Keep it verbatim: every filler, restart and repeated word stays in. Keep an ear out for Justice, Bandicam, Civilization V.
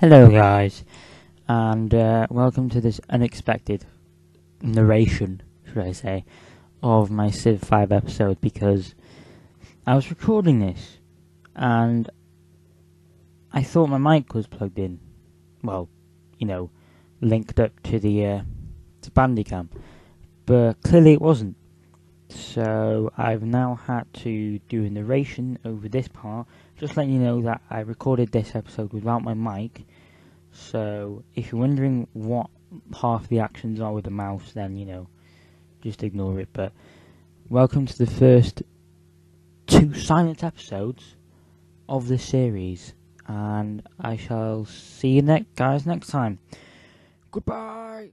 Hello guys, and uh, welcome to this unexpected narration, should I say, of my Civ five episode, because I was recording this and I thought my mic was plugged in, well, you know, linked up to the uh, to Bandicam, but clearly it wasn't, so I've now had to do a narration over this part, just letting you know that I recorded this episode without my mic. So if you're wondering what half the actions are with the mouse, then, you know, just ignore it. But welcome to the first two silent episodes of this series, and I shall see you next guys next time. Goodbye.